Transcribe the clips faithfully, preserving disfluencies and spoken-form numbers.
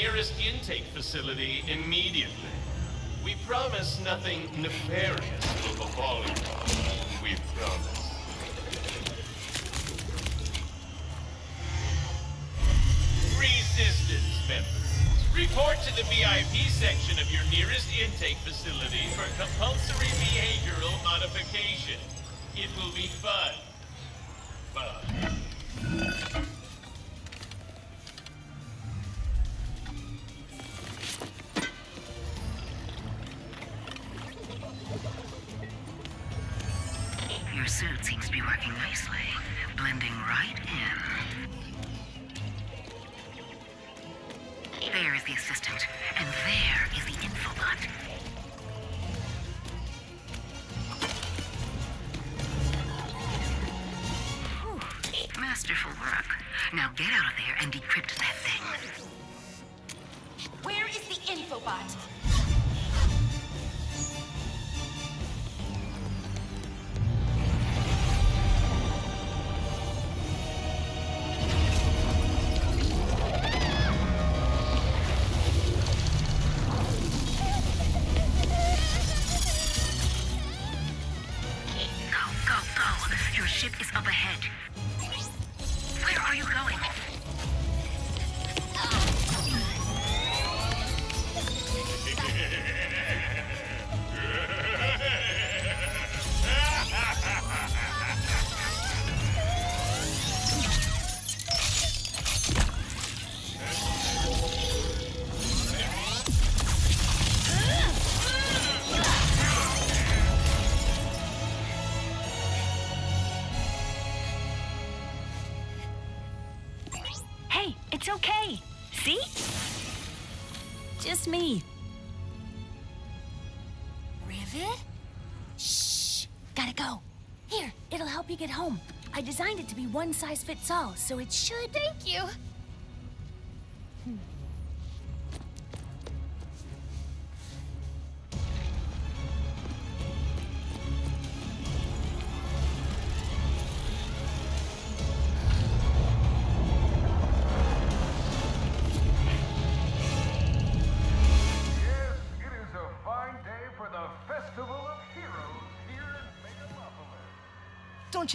nearest intake facility immediately. We promise nothing nefarious will befall you. We promise. Resistance members, report to the V I P section of your nearest intake facility for compulsory behavioral modification. It will be fun. Fun. Your suit seems to be working nicely, blending right in. There is the assistant, and there is the infobot. Whew. Masterful work. Now get out of there and decrypt that thing. Where is the infobot? It's okay. See? Just me. Rivet? Shh. Gotta go. Here, it'll help you get home. I designed it to be one size fits all, so it should. Thank you. Hmm. Don't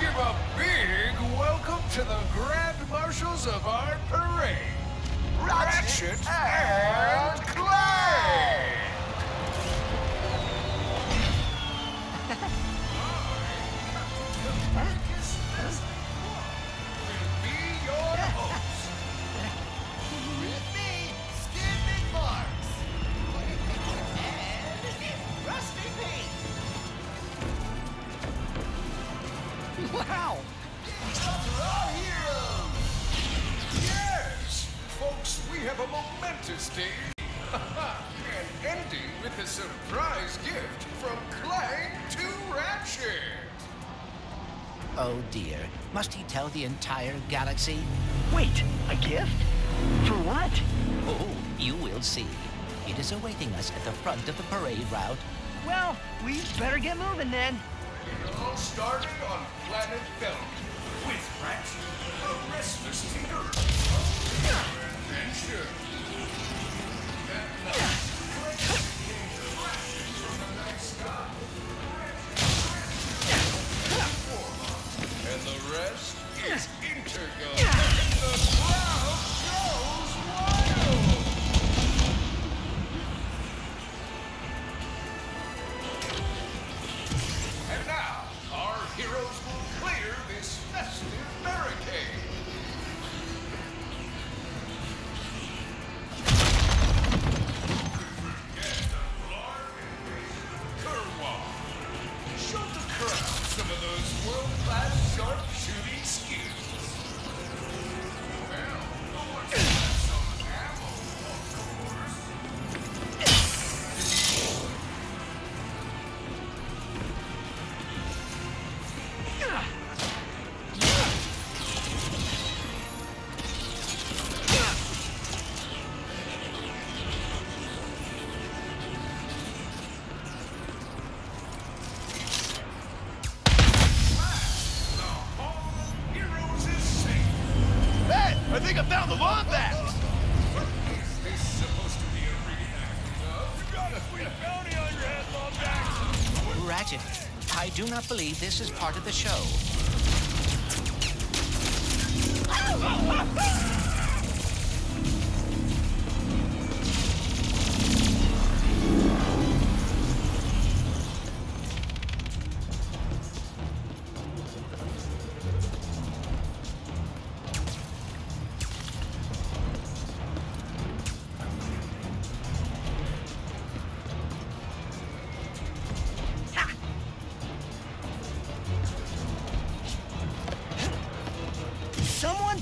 Give a big welcome to the Grand Marshals of our parade, Ratchet, Ratchet and Clank! This will be your host. With me, Skipping Marks, and Rusty Pete. Wow! These are our heroes! Yes! Folks, we have a momentous day! And ending with a surprise gift from Clank to Ratchet! Oh dear, must he tell the entire galaxy? Wait, a gift? For what? Oh, you will see. It is awaiting us at the front of the parade route. Well, we better get moving then. It all started on planet Belt with Ratchet, a restless tinker of adventure. That night, Ratchet came to Ratchet from the night sky. And the rest is intergal. And the crowd goes wild. Heroes will clear this festive barricade. Get the floor and face the curveball. Show the crowd some of those world-class sharp-shooting skills. Well, no one can have some ammo, of course. think I found the Lombaxes! What is this supposed to be a reenactment of? You got a sweet bounty on your head, Lombaxes! Ratchet, I do not believe this is part of the show.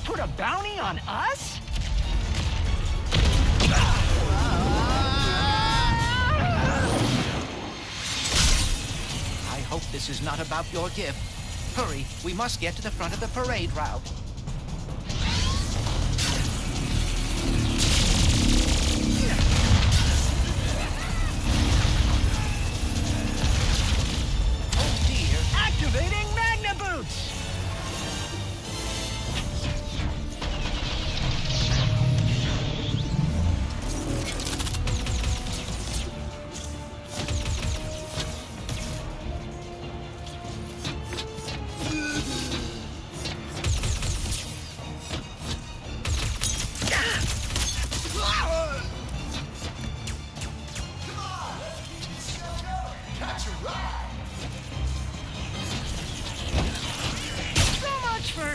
Put a bounty on us? I hope this is not about your gift. Hurry, we must get to the front of the parade route. Oh dear. Activating Magna Boots!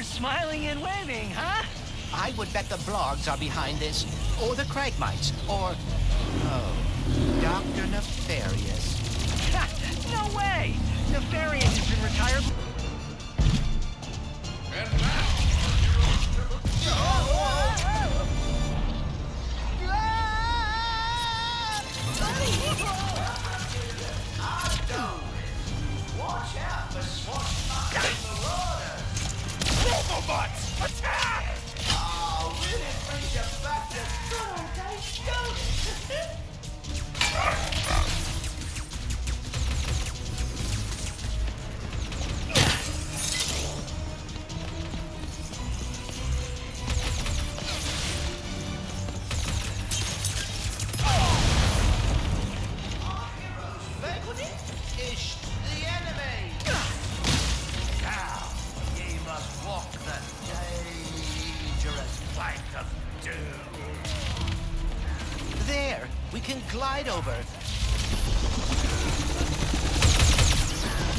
Smiling and waving, huh? I would bet the blogs are behind this, or the cragmites, or... Oh, Doctor Nefarious. No way! Nefarious has been retired... And now... Watch out for swamp. Robobots, attack! Oh, we didn't bring you back to school, they shoot! Our heroes, Begudi, is the enemy! Must walk the dangerous plank of doom. There, we can glide over.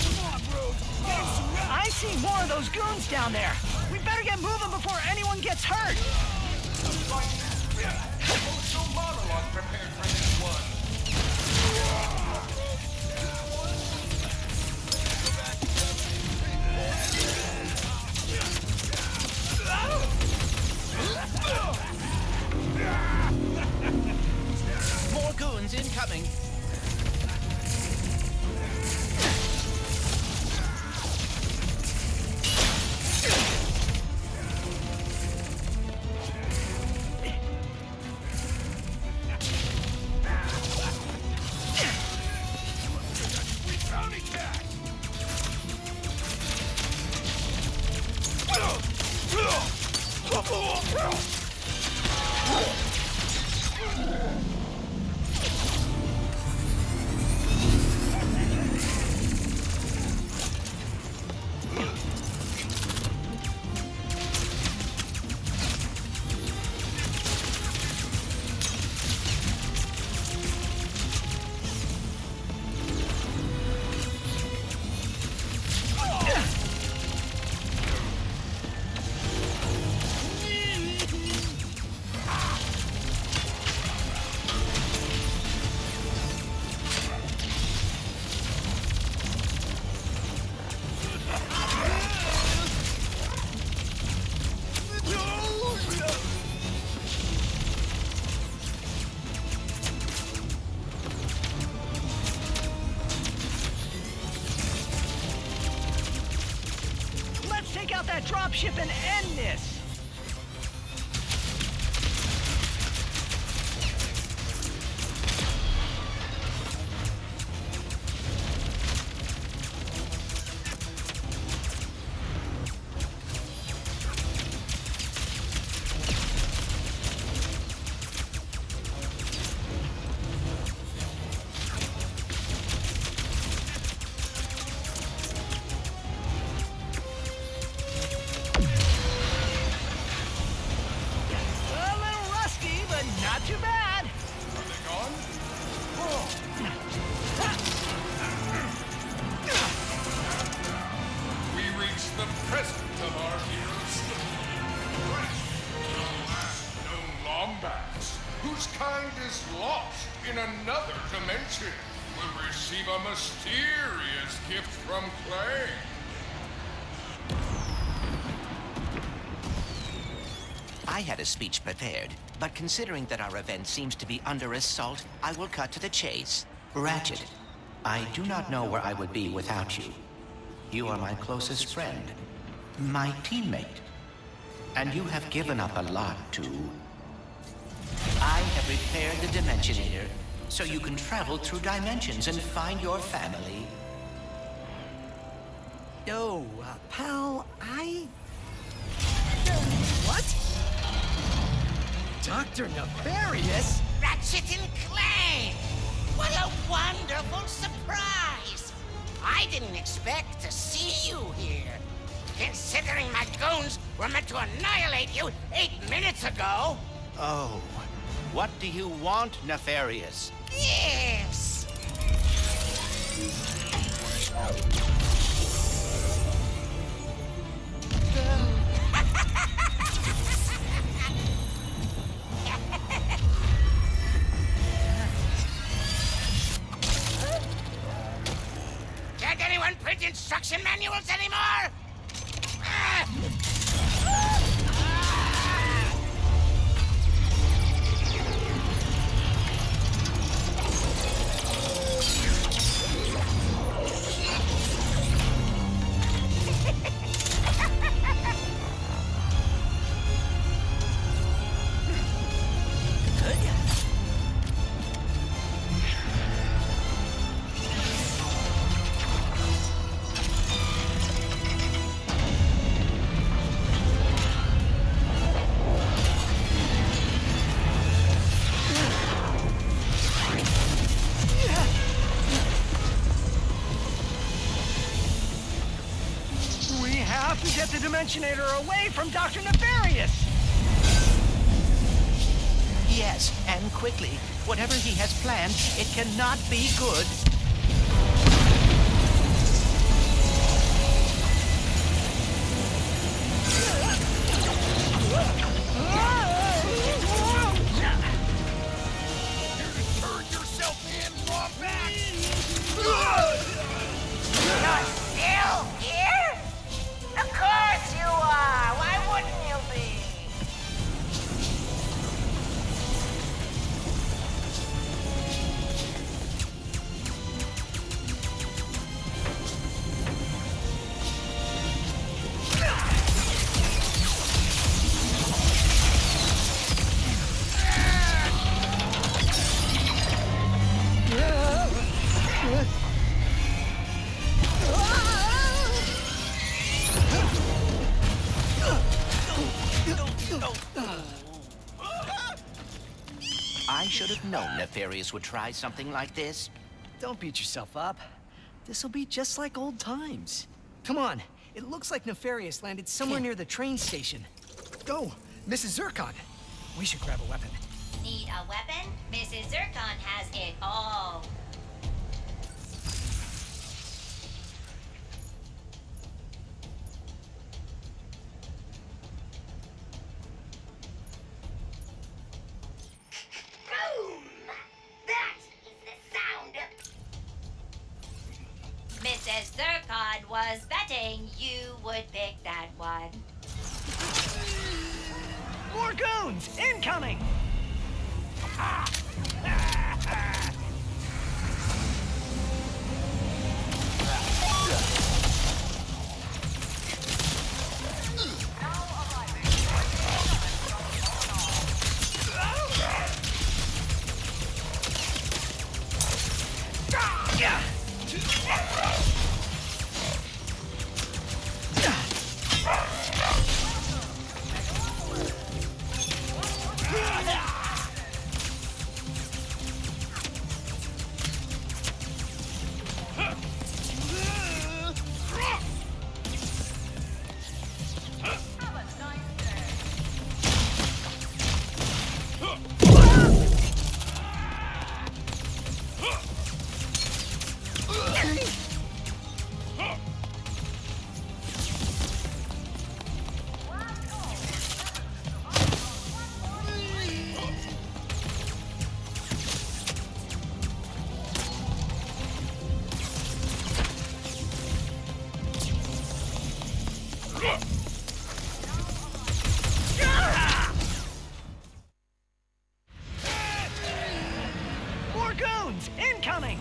Come on, bro. I see more of those goons down there. We better get moving before anyone gets hurt. Emotional monologue prepared for this one. More goons incoming. Out that dropship and end this! another dimension, will receive a mysterious gift from Clay. I had a speech prepared, but considering that our event seems to be under assault, I will cut to the chase. Ratchet, I do not know where I would be without you. You are my closest friend, my teammate, and you have given up a lot too. I have repaired the Dimensionator, so you can travel through dimensions and find your family. Oh, uh, pal, I... What? Doctor Nefarious? Ratchet and Clank! What a wonderful surprise! I didn't expect to see you here. Considering my goons were meant to annihilate you eight minutes ago! Oh, what do you want, Nefarious? Yes! Can't anyone print instruction manuals anymore? Get the Dimensionator away from Doctor Nefarious! Yes, and quickly. Whatever he has planned, it cannot be good. I should have known Nefarious would try something like this. Don't beat yourself up. This'll be just like old times. Come on, it looks like Nefarious landed somewhere near the train station. Go, Missus Zircon. We should grab a weapon. Need a weapon? Missus Zircon has it all. Missus Zircon was betting you would pick that one. More goons! Incoming! More goons incoming.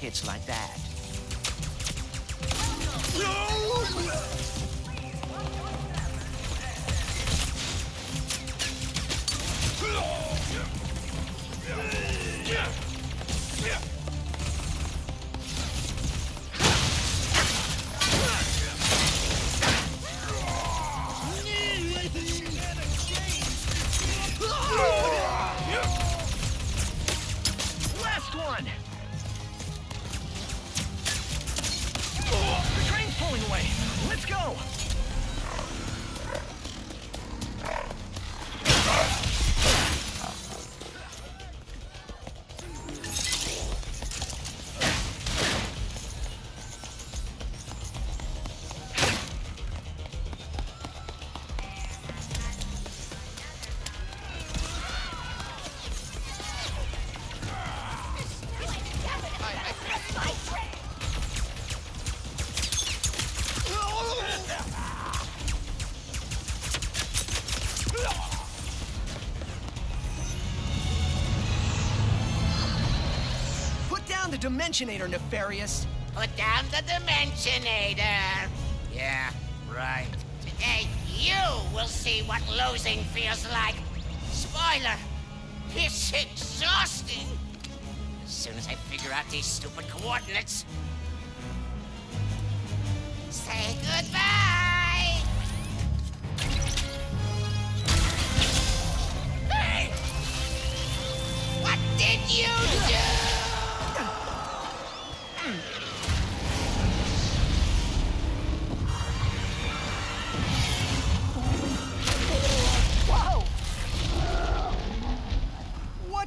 Hits like that. Last one. Away. Let's go! The Dimensionator, Nefarious. Put down the Dimensionator. Yeah, right. Today, you will see what losing feels like. Spoiler, it's exhausting. As soon as I figure out these stupid coordinates, say goodbye. Hey! What did you do?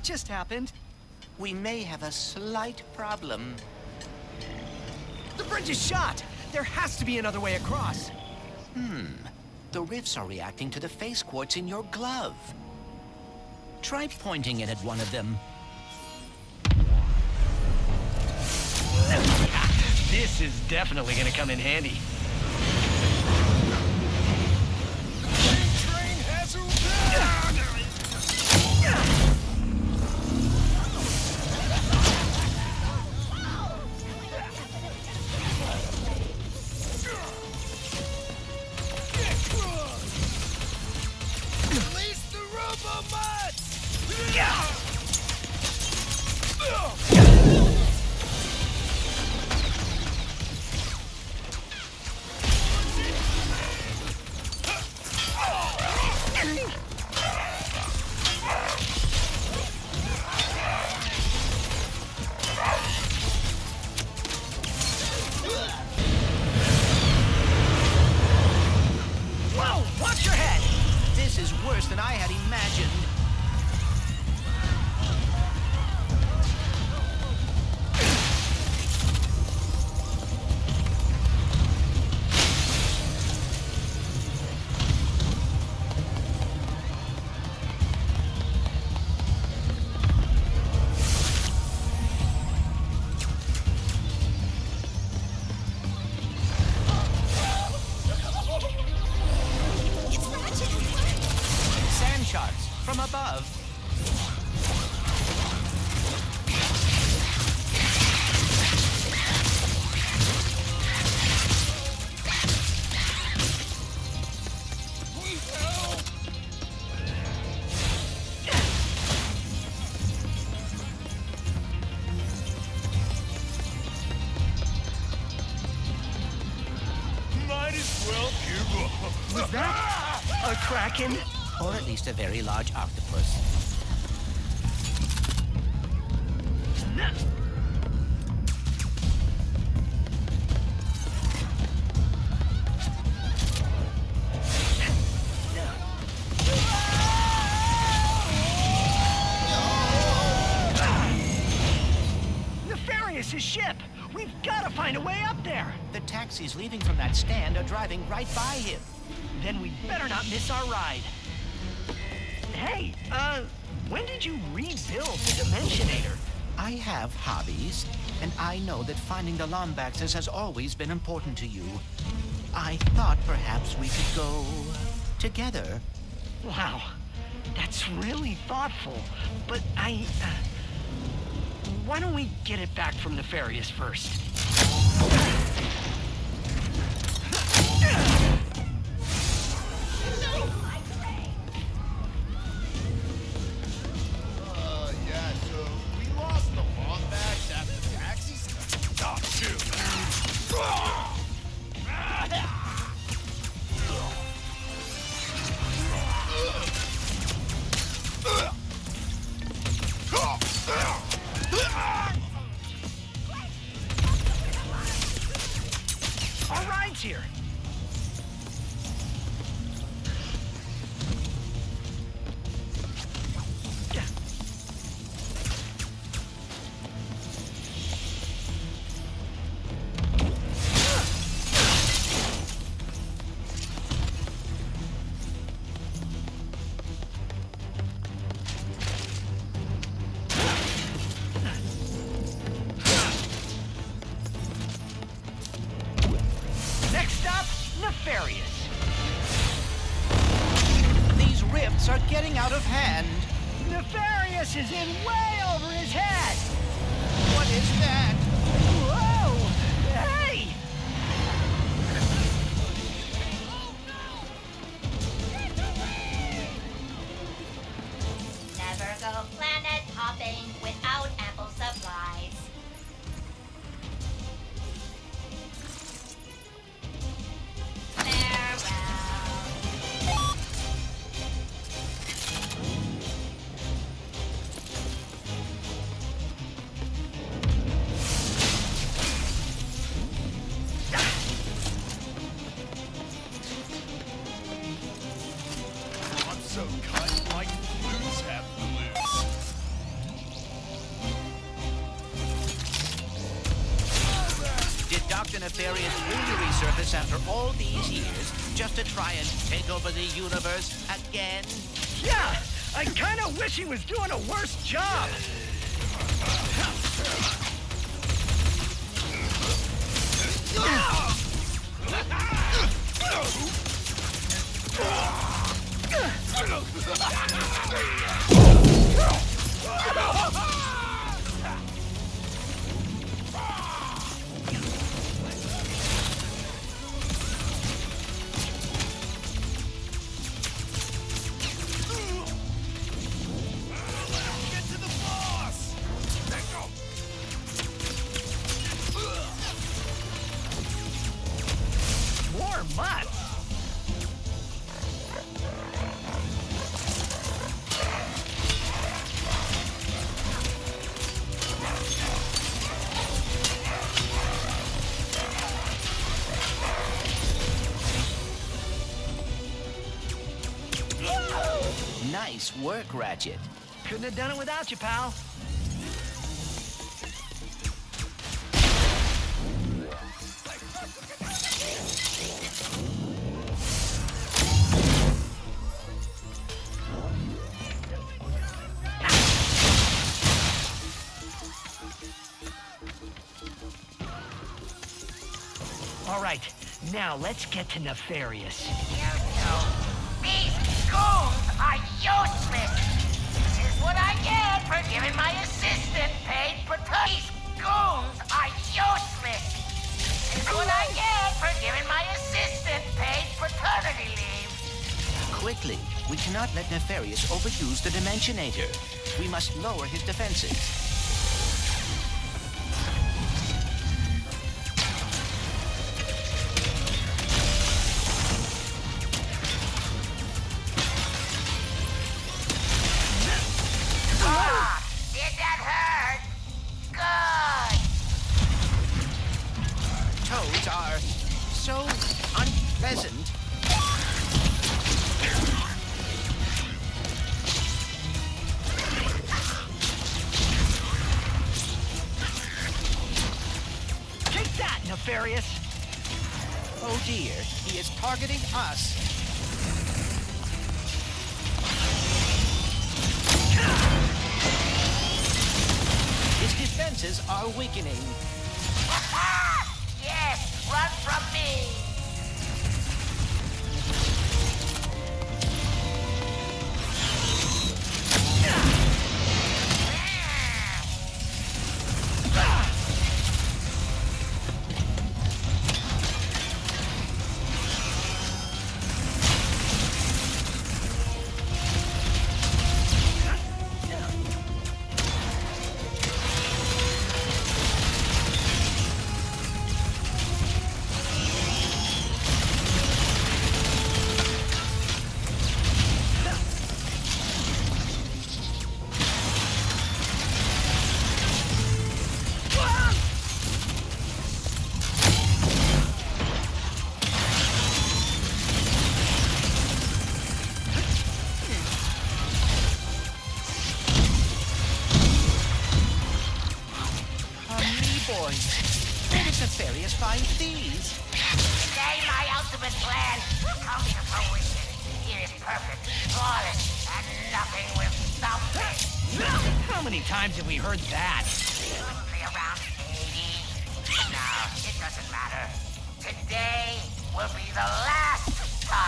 Just happened. We may have a slight problem. The bridge is shot! There has to be another way across. Hmm. The rifts are reacting to the face quartz in your glove. Try pointing it at one of them. This is definitely gonna come in handy. From above. Might as well give up. Was that a kraken? Or at least a very large octopus. Nefarious' ship. We've got to find a way up there. The taxis leaving from that stand are driving right by him. Then we'd better not miss our ride. Hey, uh, when did you rebuild the Dimensionator? I have hobbies, and I know that finding the Lombaxes has always been important to you. I thought perhaps we could go together. Wow, that's really thoughtful, but I... Uh, why don't we get it back from Nefarious first? Here. Nefarious. These rifts are getting out of hand. Nefarious is in way over his head. What is that? Whoa! Hey! Oh no! Get away! Never go planet hopping without ample supplies. So cragmites blues have the blues. Did Doctor Nefarious really resurface after all these years just to try and take over the universe again? Yeah, I kind of wish he was doing a worse job. Nice work, Ratchet. Couldn't have done it without you, pal. All right, now let's get to Nefarious. Here we go. These goons are useless. This is what I get for giving my assistant paid for these goons are useless. This is what I get for giving my assistant paid paternity leave. Quickly, we cannot let Nefarious overuse the Dimensionator. We must lower his defenses. Are so unpleasant. Nefarious? Oh dear, he is targeting us. His defenses are weakening. Aha! Yes, run from me! Nefarious find these. Today my ultimate plan will come to fruition. It is perfect, flawless, and nothing will stop it. How many times have we heard that? It would be around eighty. Now, it doesn't matter. Today will be the last time.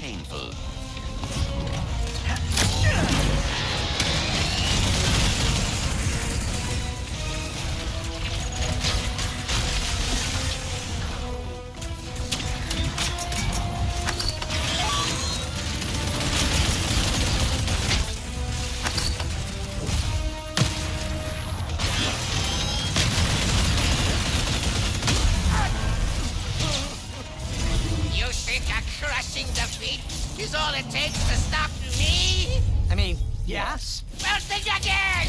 Painful. Is all it takes to stop me? I mean, yes. Well, think again!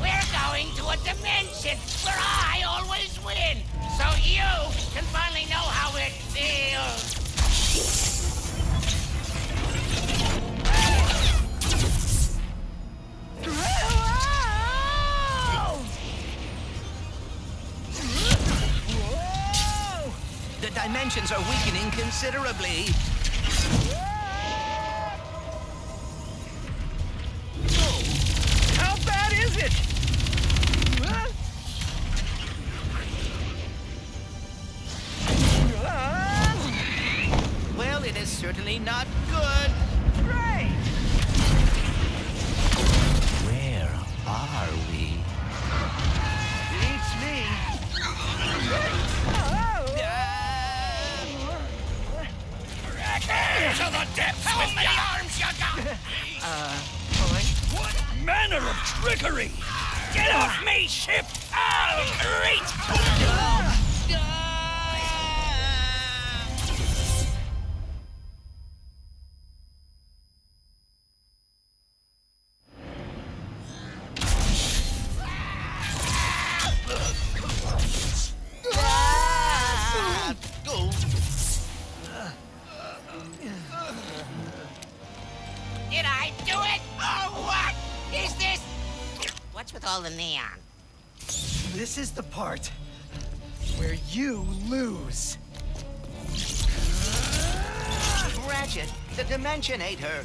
We're going to a dimension where I always win, so you can finally know how it feels. Whoa! The dimensions are weakening considerably. Certainly not good. Great! Where are we? Beats me. uh, to the depths! How with many the arms you got? uh, boy. What manner of trickery? Get off me, ship! I'll great! Did I do it? Oh, what is this? What's with all the neon? This is the part where you lose. Ratchet, the Dimensionator.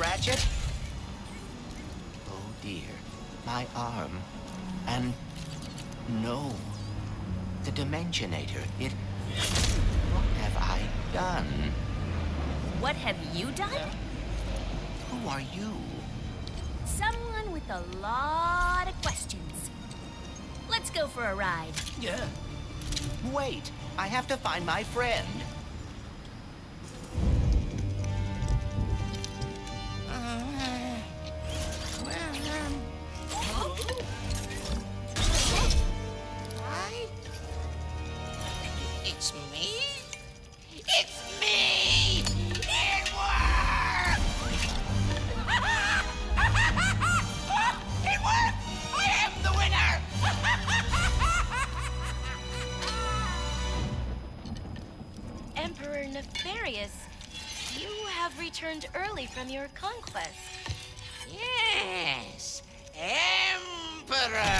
Ratchet? Oh dear, my arm. And no, the Dimensionator, it... What have I done? What have you done? Who are you? Someone with a lot of questions. Let's go for a ride. Yeah. Wait, I have to find my friend. It's me? It's me! It worked! It worked! I am the winner! Emperor Nefarious, you have returned early from your conquest. Yes, Emperor!